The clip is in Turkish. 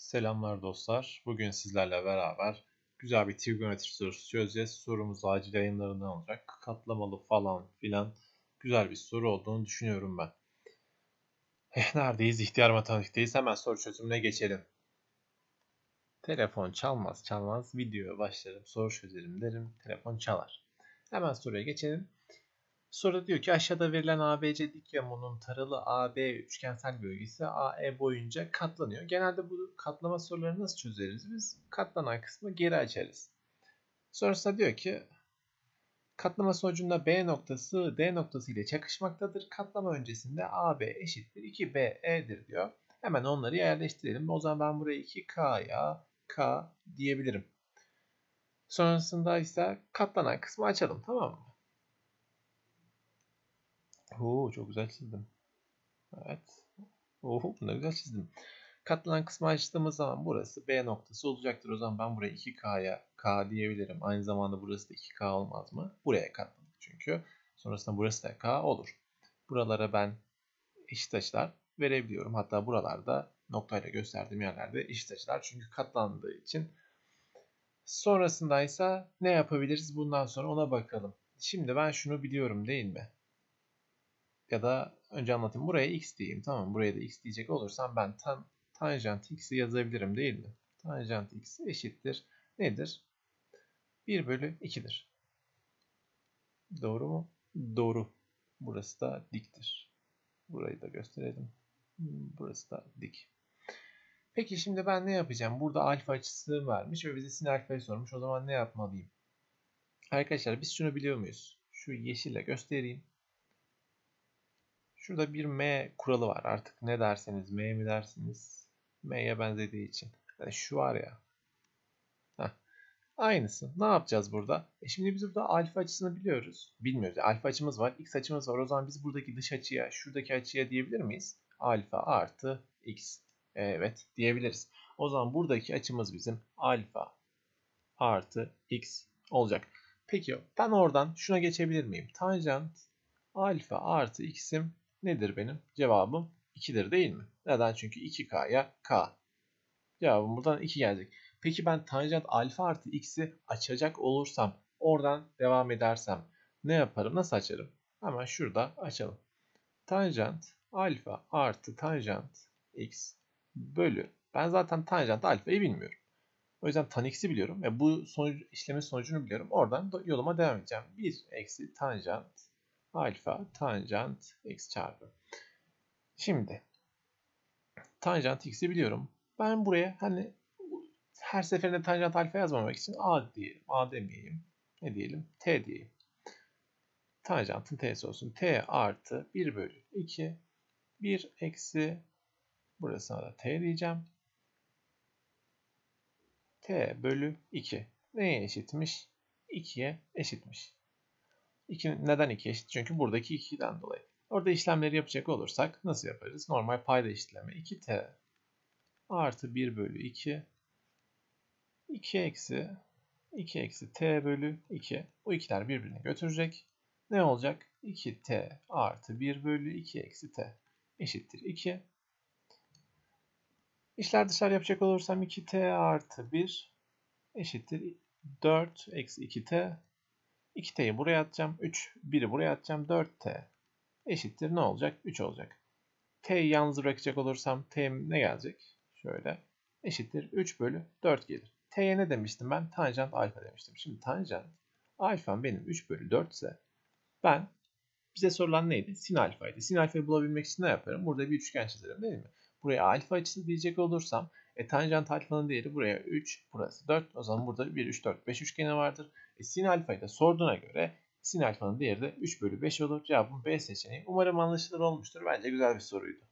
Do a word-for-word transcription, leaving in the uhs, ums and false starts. Selamlar dostlar. Bugün sizlerle beraber güzel bir trigonometri sorusu çözeceğiz. Sorumuz acil yayınlarından olacak. Katlamalı falan filan güzel bir soru olduğunu düşünüyorum ben. Eh, neredeyiz? İhtiyar Matematik'teyiz. Hemen soru çözümüne geçelim. Telefon çalmaz çalmaz videoya başlarım. Soru çözelim derim. Telefon çalar. Hemen soruya geçelim. Soru diyor ki aşağıda verilen A B C dikdörtgenin taralı A B üçgensel bölgesi A E boyunca katlanıyor. Genelde bu katlama soruları nasıl çözeriz? Biz katlanan kısmı geri açarız. Sonrasında diyor ki katlama sonucunda B noktası D noktası ile çakışmaktadır. Katlama öncesinde A B eşittir iki B E'dir diyor. Hemen onları yerleştirelim. O zaman ben buraya iki K'ya K diyebilirim. Sonrasında ise katlanan kısmı açalım, tamam mı? Oo, çok güzel çizdim. Evet. Oo, bunu da güzel çizdim. Katlanan kısmı açtığımız zaman burası B noktası olacaktır. O zaman ben buraya iki K'ya K diyebilirim. Aynı zamanda burası da iki K olmaz mı? Buraya katladık çünkü. Sonrasında burası da K olur. Buralara ben eşit açılar verebiliyorum. Hatta buralarda noktayla gösterdiğim yerlerde eşit açılar. Çünkü katlandığı için. Sonrasında ise ne yapabiliriz? Bundan sonra ona bakalım. Şimdi ben şunu biliyorum değil mi? Ya da önce anlatayım. Buraya x diyeyim. Tamam, buraya da x diyecek olursam ben tan tanjant x'i yazabilirim değil mi? Tanjant x eşittir. Nedir? bir bölü iki'dir. Doğru mu? Doğru. Burası da diktir. Burayı da gösterelim. Burası da dik. Peki şimdi ben ne yapacağım? Burada alfa açısı vermiş ve bize sin alfayı sormuş. O zaman ne yapmalıyım? Arkadaşlar biz şunu biliyor muyuz? Şu yeşille göstereyim. Şurada bir M kuralı var. Artık ne derseniz, M mi dersiniz? M'ye benzediği için. Yani şu var ya. Heh. Aynısı. Ne yapacağız burada? E şimdi biz burada alfa açısını biliyoruz. Bilmiyoruz. Yani alfa açımız var, x açımız var. O zaman biz buradaki dış açıya, şuradaki açıya diyebilir miyiz? Alfa artı x. Evet diyebiliriz. O zaman buradaki açımız bizim alfa artı x olacak. Peki ben oradan şuna geçebilir miyim? Tanjant alfa artı x'im nedir benim? Cevabım iki'dir değil mi? Neden? Çünkü iki K'ya K. Cevabım buradan iki gelecek. Peki ben tanjant alfa artı x'i açacak olursam, oradan devam edersem ne yaparım? Nasıl açarım? Hemen şurada açalım. Tanjant alfa artı tanjant x bölü. Ben zaten tanjant alfayı bilmiyorum. O yüzden tan x'i biliyorum. Ve bu sonucu, işlemin sonucunu biliyorum. Oradan yoluma devam edeceğim. bir eksi tanjant alfa tanjant x çarpı. Şimdi tanjant x'i biliyorum. Ben buraya hani her seferinde tanjant alfa yazmamak için a diyelim. A demeyeyim. Ne diyelim? T diyeyim. Tanjantın t'si olsun. T artı bir bölü iki. bir eksi. Burasına da t diyeceğim. T bölü iki. Neye eşitmiş? iki'ye eşitmiş. iki, neden iki eşit? Çünkü buradaki iki'den dolayı. Orada işlemleri yapacak olursak nasıl yaparız? Normal payda eşitleme. iki T artı bir bölü iki. iki eksi. iki eksi T bölü iki. Bu ikiler birbirini götürecek. Ne olacak? iki T artı bir bölü iki eksi T eşittir iki. İşler dışarı yapacak olursam iki T artı bir eşittir dört eksi iki T. iki T'yi buraya atacağım. üç, bir'i buraya atacağım. dört T eşittir. Ne olacak? üç olacak. T'yi yalnız bırakacak olursam T ne gelecek? Şöyle. Eşittir. üç bölü dört gelir. T'ye ne demiştim ben? Tanjant alfa demiştim. Şimdi tanjant alfam benim üç bölü dört ise ben bize sorulan neydi? Sin alfaydı. Sin alfayı bulabilmek için ne yaparım? Burada bir üçgen çizerim değil mi? Buraya alfa açısı diyecek olursam e, tanjant alfanın değeri buraya üç, burası dört. O zaman burada bir, üç, dört, beş üçgeni vardır. E, sin alfayı da sorduğuna göre sin alfanın değeri de üç bölü beş olur. Cevabım B seçeneği. Umarım anlaşılır olmuştur. Bence güzel bir soruydu.